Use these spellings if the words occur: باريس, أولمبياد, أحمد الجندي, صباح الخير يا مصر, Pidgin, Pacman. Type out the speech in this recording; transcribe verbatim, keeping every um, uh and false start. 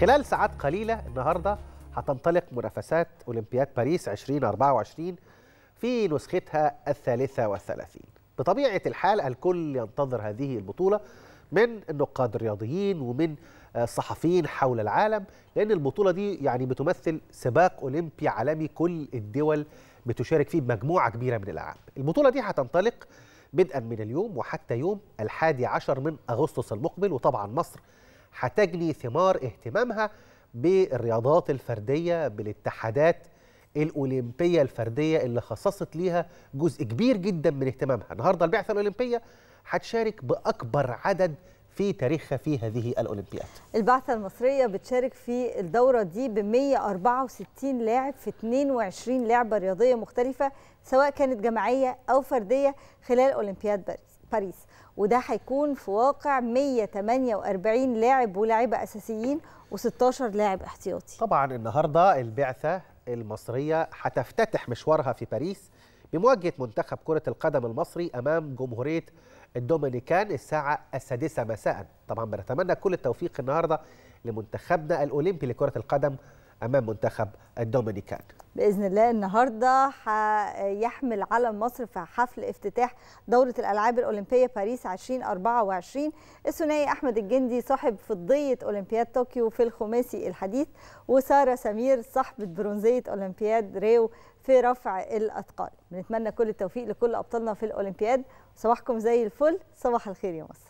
خلال ساعات قليلة النهاردة هتنطلق منافسات أولمبياد باريس ألفين وأربعة وعشرين في نسختها الثالثة والثلاثين. بطبيعة الحال الكل ينتظر هذه البطولة من النقاد الرياضيين ومن الصحفيين حول العالم، لأن البطولة دي يعني بتمثل سباق أولمبي عالمي كل الدول بتشارك فيه بمجموعة كبيرة من الألعاب. البطولة دي هتنطلق بدءا من اليوم وحتى يوم الحادي عشر من أغسطس المقبل، وطبعا مصر هتجني ثمار اهتمامها بالرياضات الفردية بالاتحادات الأولمبية الفردية اللي خصصت ليها جزء كبير جدا من اهتمامها. النهاردة البعثة الأولمبية هتشارك بأكبر عدد في تاريخها في هذه الأولمبياد. البعثة المصرية بتشارك في الدورة دي ب مئة وأربعة وستين لاعب في اثنين وعشرين لعبة رياضية مختلفة، سواء كانت جماعية أو فردية، خلال أولمبياد باريس، وده هيكون في واقع مئة وثمانية وأربعين لاعب ولاعيبة أساسيين وستة عشر لاعب احتياطي. طبعا النهاردة البعثة المصرية هتفتتح مشوارها في باريس بمواجهة منتخب كرة القدم المصري أمام جمهورية الدومينيكان الساعة السادسة مساء. طبعا بنتمنى كل التوفيق النهاردة لمنتخبنا الأولمبي لكرة القدم أمام منتخب الدومينيكان. بإذن الله النهاردة هيحمل علم مصر في حفل افتتاح دورة الألعاب الأولمبية باريس ألفين وأربعة وعشرين الثنائي أحمد الجندي صاحب فضية أولمبياد طوكيو في الخماسي الحديث، وسارة سمير صاحبة برونزية أولمبياد ريو في رفع الأثقال. بنتمنى كل التوفيق لكل أبطالنا في الأولمبياد. صباحكم زي الفل، صباح الخير يا مصر.